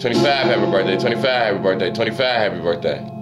25, happy birthday. 25, happy birthday. 25, happy birthday.